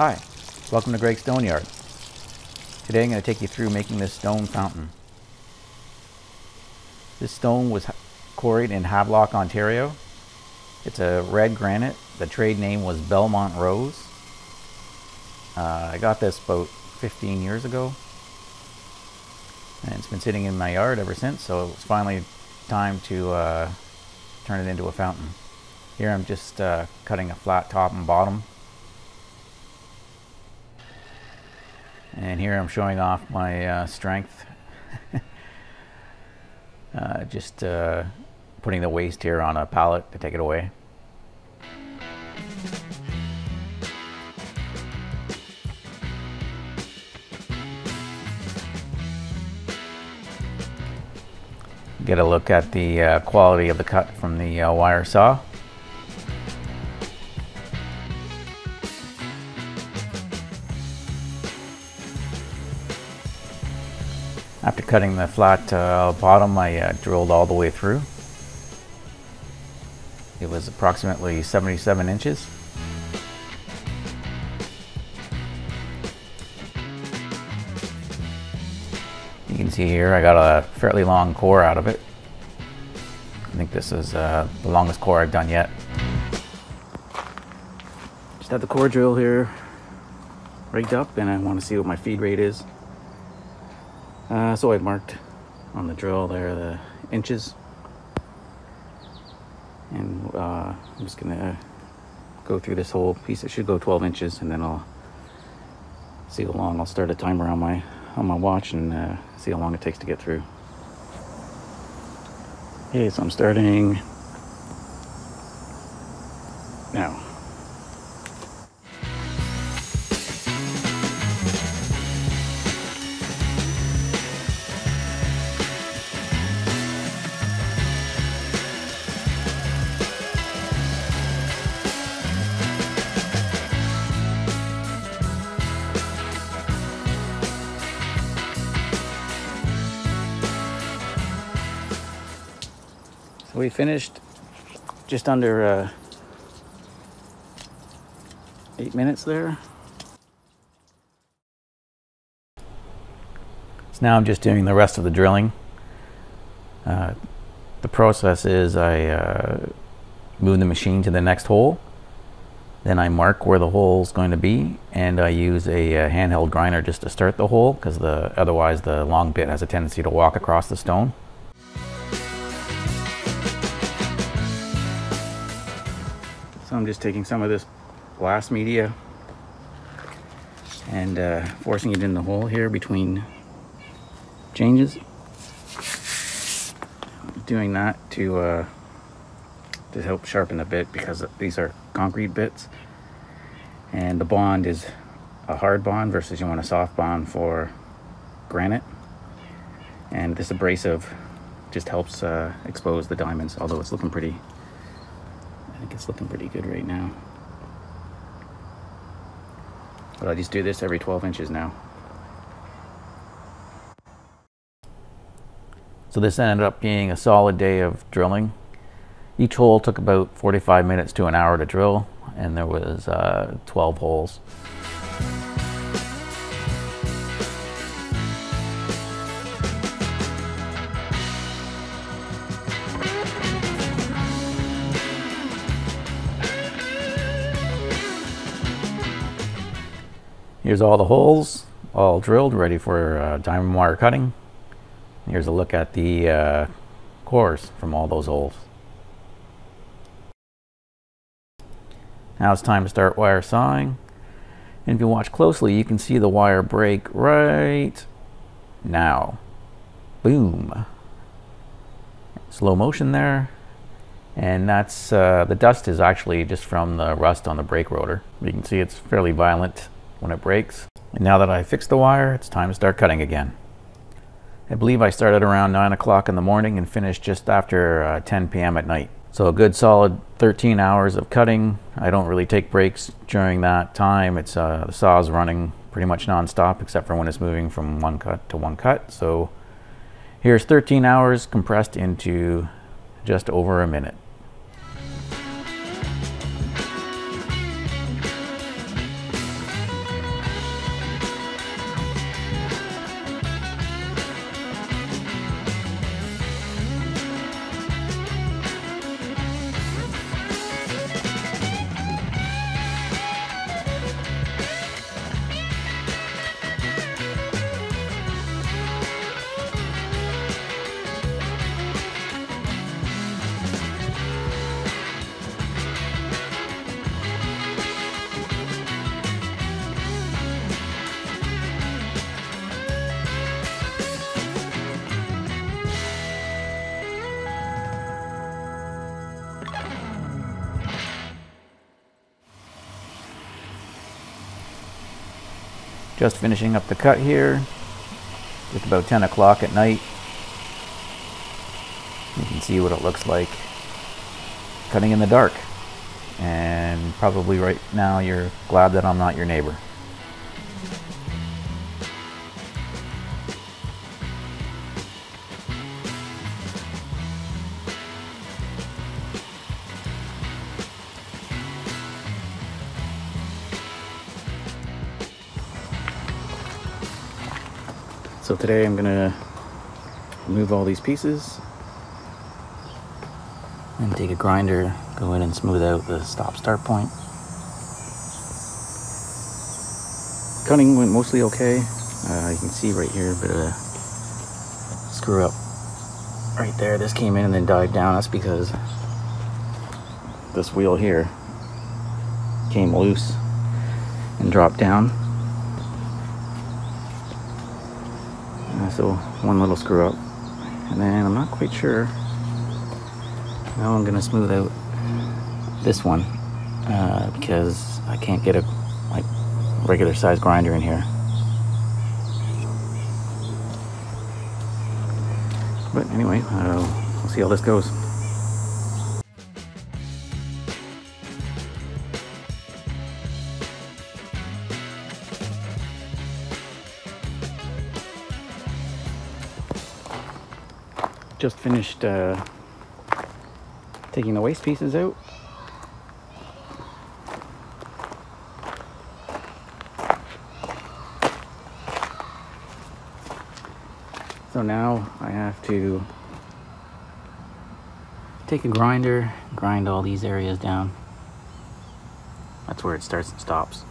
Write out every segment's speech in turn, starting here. Hi, welcome to Greg's Stoneyard. Today I'm going to take you through making this stone fountain. This stone was quarried in Havelock, Ontario. It's a red granite. The trade name was Belmont Rose. I got this about 15 years ago, and it's been sitting in my yard ever since, so it's finally time to turn it into a fountain. Here I'm just cutting a flat top and bottom. And here I'm showing off my strength, just putting the waste here on a pallet to take it away. Get a look at the quality of the cut from the wire saw. After cutting the flat bottom, I drilled all the way through. It was approximately 77 inches. You can see here I got a fairly long core out of it. I think this is the longest core I've done yet. Just have the core drill here rigged up, and I want to see what my feed rate is. So I marked on the drill there the inches, and I'm just gonna go through this whole piece. It should go 12 inches, and then I'll see how long. I'll start a timer on my watch and see how long it takes to get through. Okay, so I'm starting now. So we finished just under 8 minutes there. So now I'm just doing the rest of the drilling. The process is I move the machine to the next hole, then I mark where the hole is going to be, and I use a handheld grinder just to start the hole, because otherwise the long bit has a tendency to walk across the stone. So I'm just taking some of this glass media and forcing it in the hole here between changes. I'm doing that to help sharpen the bit, because these are concrete bits, and the bond is a hard bond versus you want a soft bond for granite. And this abrasive just helps expose the diamonds, although it's looking pretty. I think it's looking pretty good right now. But I just do this every 12 inches now. So this ended up being a solid day of drilling. Each hole took about 45 minutes to an hour to drill, and there was 12 holes. Here's all the holes, all drilled, ready for diamond wire cutting. Here's a look at the cores from all those holes. Now it's time to start wire sawing. And if you watch closely, you can see the wire break right now. Boom. Slow motion there. And that's the dust is actually just from the rust on the brake rotor. You can see it's fairly violent when it breaks. And now that I fixed the wire, it's time to start cutting again. I believe I started around 9 o'clock in the morning and finished just after 10 p.m. at night. So a good solid 13 hours of cutting. I don't really take breaks during that time. It's the saw's running pretty much non-stop, except for when it's moving from one cut to one cut. So here's 13 hours compressed into just over a minute. Just finishing up the cut here. It's about 10 o'clock at night. You can see what it looks like cutting in the dark. And probably right now you're glad that I'm not your neighbor. So today I'm gonna remove all these pieces and take a grinder, go in and smooth out the stop-start point. Cutting went mostly okay. You can see right here a bit of a screw up right there. This came in and then dived down. That's because this wheel here came loose and dropped down. So one little screw up, and then I'm not quite sure. Now I'm gonna smooth out this one because I can't get a regular size grinder in here. But anyway, we'll see how this goes. Just finished taking the waste pieces out. So now I have to take a grinder, grind all these areas down. That's where it starts and stops.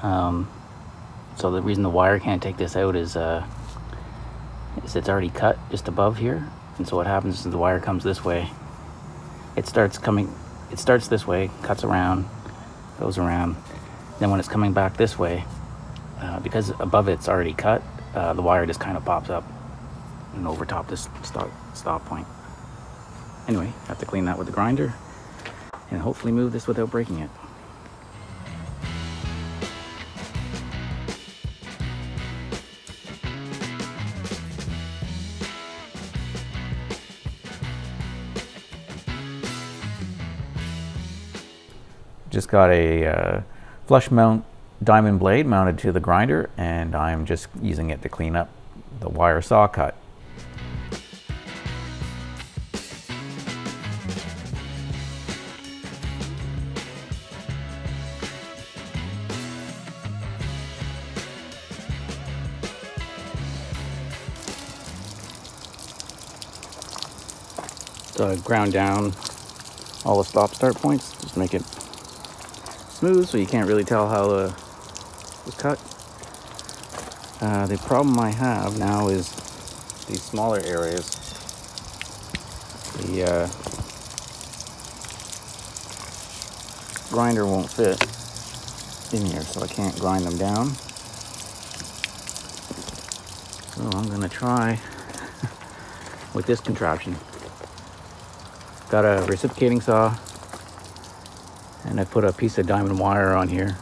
So the reason the wire can't take this out is it's already cut just above here, and so what happens is the wire comes this way. It starts this way, cuts around, goes around, then when it's coming back this way, because above it's already cut, the wire just kind of pops up and over top this stop point. Anyway, I have to clean that with the grinder and hopefully move this without breaking it. Just got a flush mount diamond blade mounted to the grinder, and I'm just using it to clean up the wire saw cut. So I ground down all the stop-start points, just make it smooth, so you can't really tell how it was cut. The problem I have now is these smaller areas. The grinder won't fit in here, so I can't grind them down. So I'm gonna try with this contraption. Got a reciprocating saw, and I put a piece of diamond wire on here,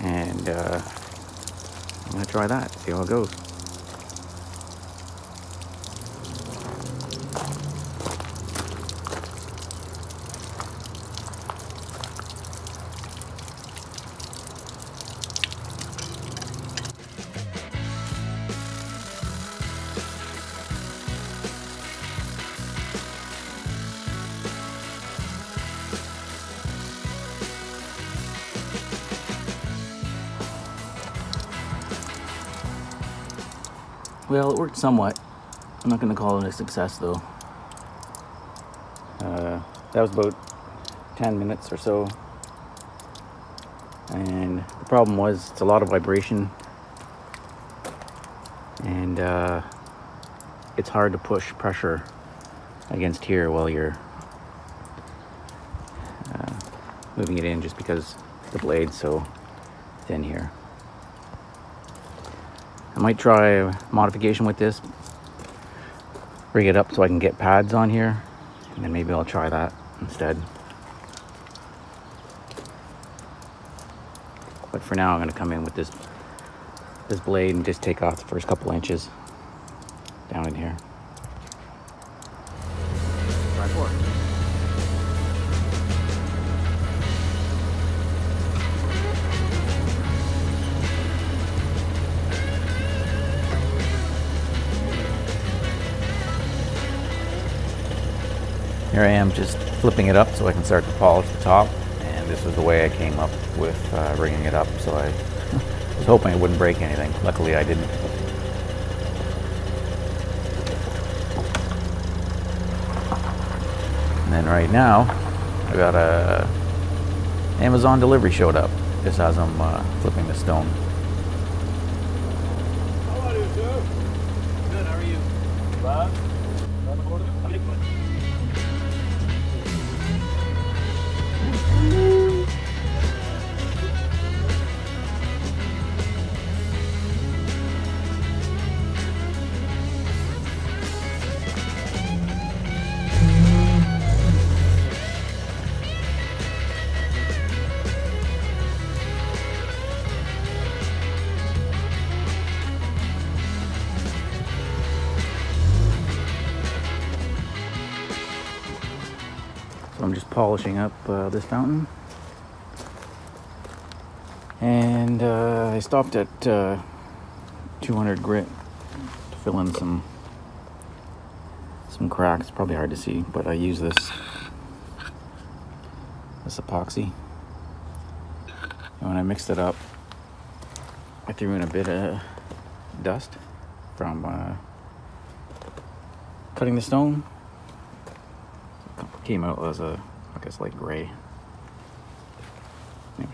and I'm gonna try that, see how it goes. Well, it worked somewhat. I'm not going to call it a success, though. That was about 10 minutes or so. And the problem was, it's a lot of vibration. And it's hard to push pressure against here while you're moving it in, just because the blade's so thin here. I might try a modification with this, rig it up so I can get pads on here, and then maybe I'll try that instead. But for now, I'm going to come in with this blade and just take off the first couple inches down in here. Try for it. Here I am just flipping it up so I can start to polish the top, and this is the way I came up with rigging it up, so I was hoping it wouldn't break anything. Luckily I didn't. And then right now I got a Amazon delivery showed up just as I'm flipping the stone. How are you, sir? Good, how are you? Bob? I'm just polishing up this fountain, and I stopped at 200 grit to fill in some cracks. It's probably hard to see, but I use this epoxy, and when I mixed it up, I threw in a bit of dust from cutting the stone. Came out as a, I guess, light gray. Maybe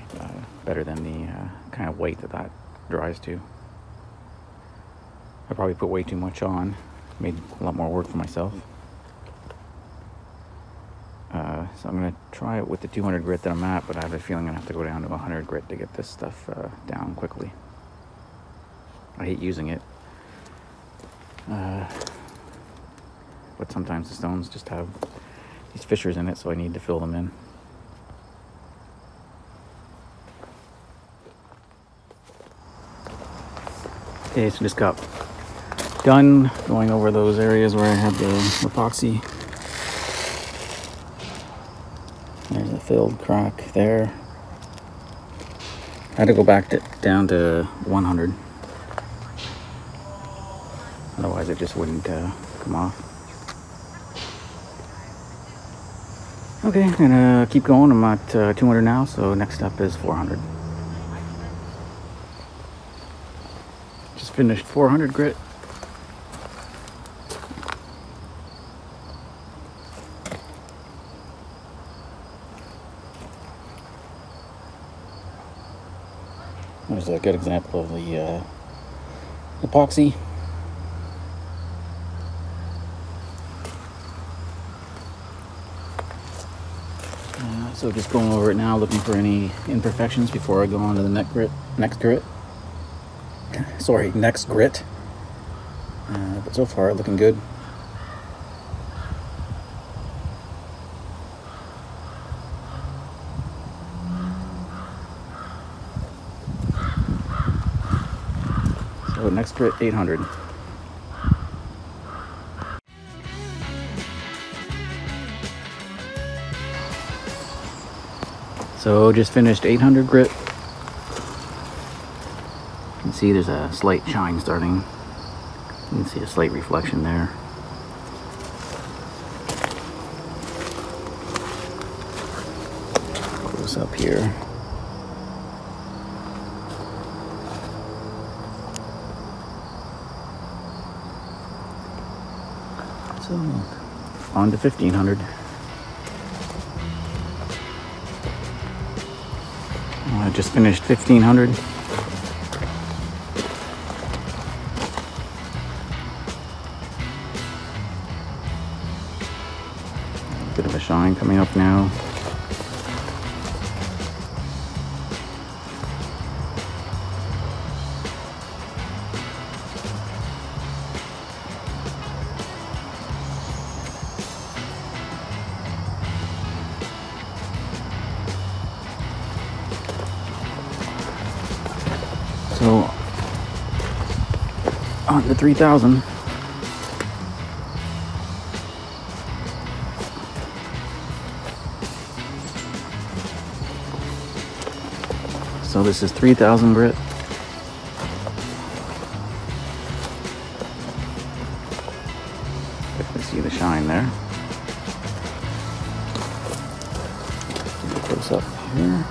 better than the kind of white that dries to. I probably put way too much on. Made a lot more work for myself. So I'm gonna try it with the 200 grit that I'm at, but I have a feeling I have to go down to 100 grit to get this stuff down quickly. I hate using it. But sometimes the stones just have these fissures in it, so I need to fill them in. Okay, so just got done going over those areas where I had the epoxy. There's a filled crack there. I had to go back down to 100. Otherwise it just wouldn't come off. Okay, I'm gonna keep going. I'm at 200 now, so next up is 400. Just finished 400 grit. There's a good example of the epoxy. So just going over it now, looking for any imperfections before I go on to the next grit. But so far, looking good. So next grit, 800. So just finished 800 grit. You can see there's a slight shine starting. You can see a slight reflection there. Close up here. So on to 1500. I just finished 1500. Bit of a shine coming up now. So on the 3,000. So this is 3,000 grit. You see the shine there. Close up here.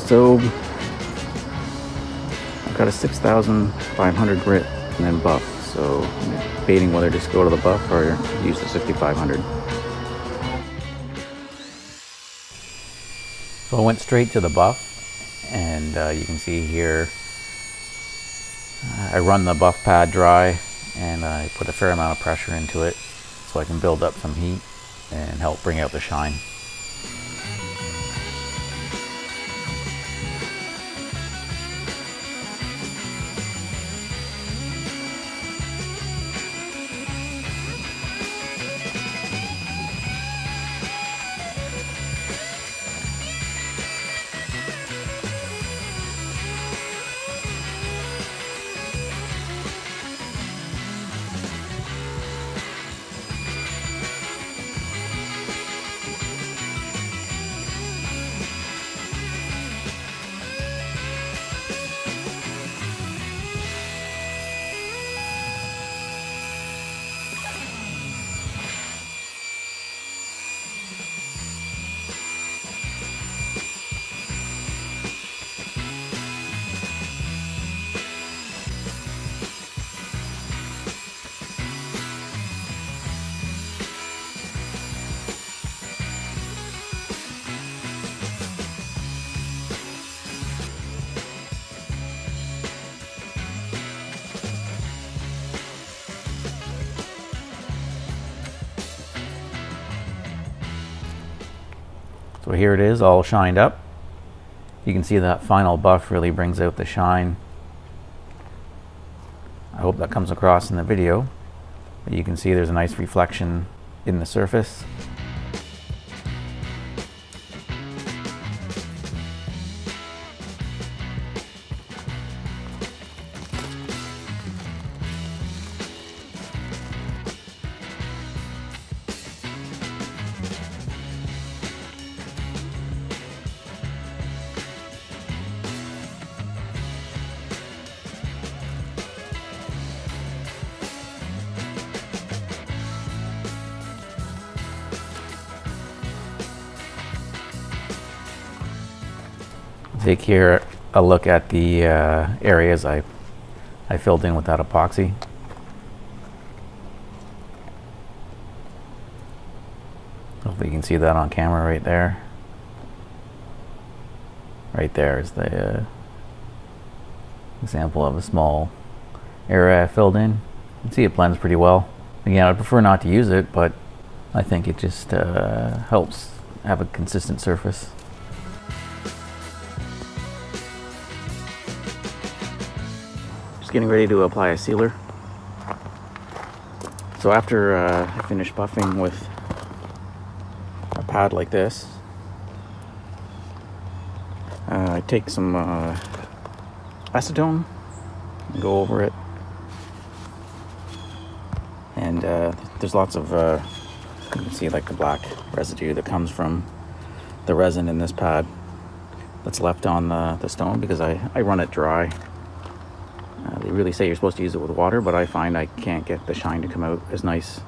So I've got a 6,500 grit and then buff, so I'm debating whether to just go to the buff or use the 6,500. So I went straight to the buff, and you can see here I run the buff pad dry and I put a fair amount of pressure into it so I can build up some heat and help bring out the shine. So here it is, all shined up. You can see that final buff really brings out the shine. I hope that comes across in the video. But you can see there's a nice reflection in the surface. Take here a look at the areas I filled in with that epoxy. Hopefully you can see that on camera right there. Right there is the example of a small area I filled in. You can see it blends pretty well. Again, I prefer not to use it, but I think it just helps have a consistent surface. Getting ready to apply a sealer. So after I finish buffing with a pad like this, I take some acetone and go over it, and there's lots of you can see like the black residue that comes from the resin in this pad that's left on the stone, because I run it dry. They really say you're supposed to use it with water, but I find I can't get the shine to come out as nice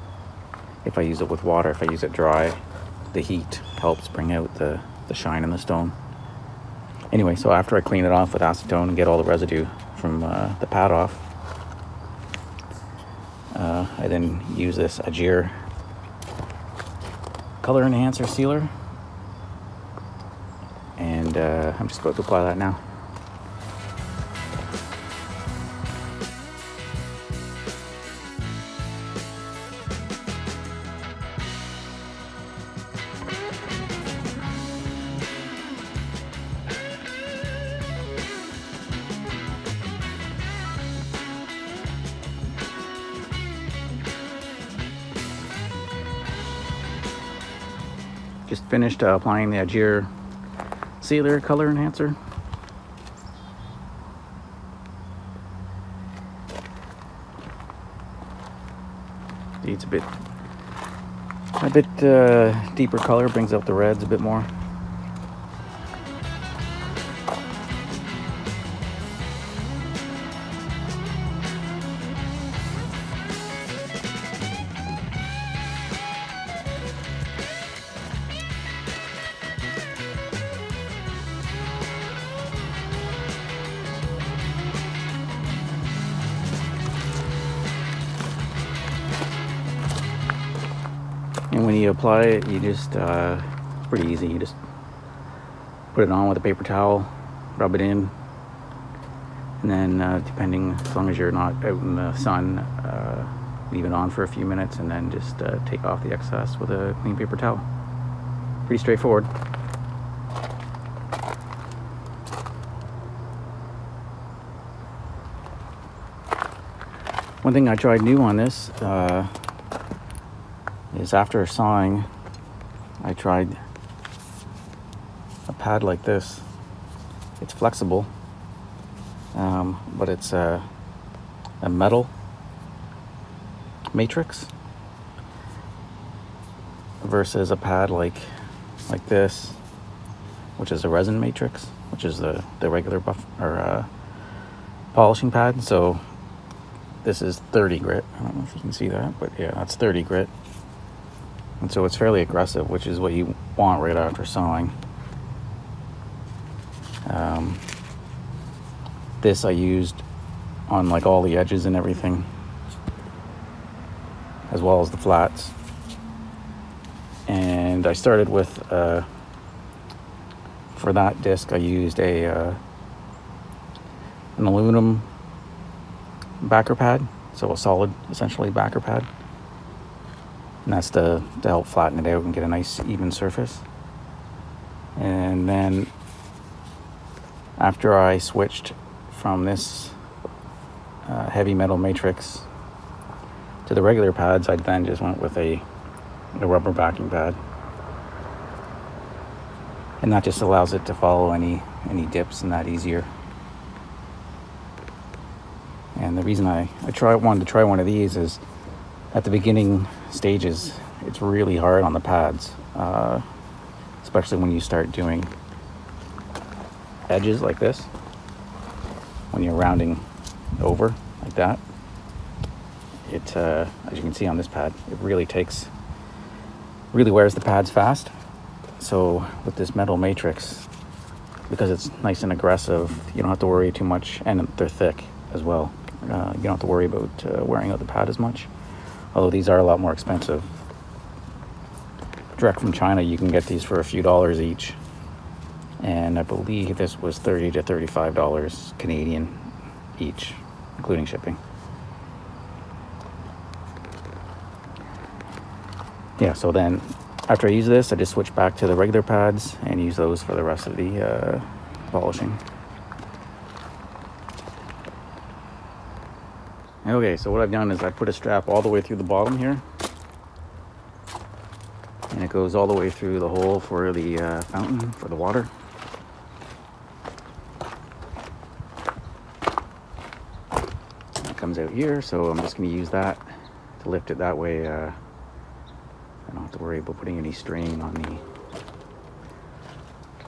if I use it with water. If I use it dry, the heat helps bring out the shine in the stone. Anyway, so after I clean it off with acetone and get all the residue from the pad off, I then use this Ajir color enhancer sealer, and I'm just about to apply that now. Just finished applying the Aegir sealer color enhancer. Needs a bit deeper color, brings out the reds a bit more. And when you apply it, you just, it's pretty easy. You just put it on with a paper towel, rub it in, and then depending, as long as you're not out in the sun, leave it on for a few minutes and then just take off the excess with a clean paper towel. Pretty straightforward. One thing I tried new on this, is after sawing, I tried a pad like this. It's flexible, but it's a metal matrix versus a pad like this, which is a resin matrix, which is the regular buff or polishing pad. So this is 30 grit. I don't know if you can see that, but yeah, that's 30 grit. And so it's fairly aggressive, which is what you want right after sawing. This I used on like all the edges and everything, as well as the flats. And I started with, for that disc, I used a an aluminum backer pad, so a solid, essentially, backer pad. And that's to help flatten it out and get a nice even surface. And then after I switched from this heavy metal matrix to the regular pads, I then just went with a rubber backing pad. And that just allows it to follow any dips and that easier. And the reason I wanted to try one of these is at the beginning stages, it's really hard on the pads, especially when you start doing edges like this, when you're rounding over like that. It, as you can see on this pad, it really wears the pads fast. So with this metal matrix, because it's nice and aggressive, you don't have to worry too much, and they're thick as well. You don't have to worry about wearing out the pad as much. Although these are a lot more expensive. Direct from China, you can get these for a few dollars each. And I believe this was $30 to $35 Canadian each, including shipping. Yeah, so then after I use this, I just switch back to the regular pads and use those for the rest of the polishing. Okay, so what I've done is I put a strap all the way through the bottom here, and it goes all the way through the hole for the fountain, for the water. It comes out here, so I'm just going to use that to lift it. That way I don't have to worry about putting any strain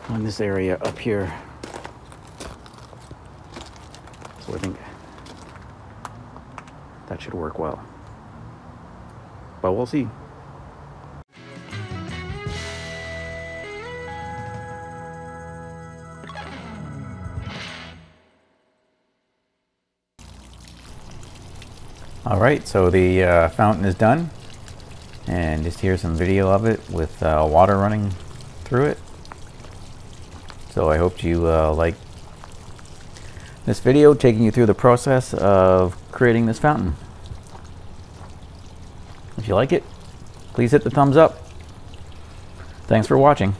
on this area up here. So I think that should work well, but we'll see. All right, so the fountain is done, and just here's some video of it with water running through it. So I hope you like this video, taking you through the process of creating this fountain. If you like it, please hit the thumbs up. Thanks for watching.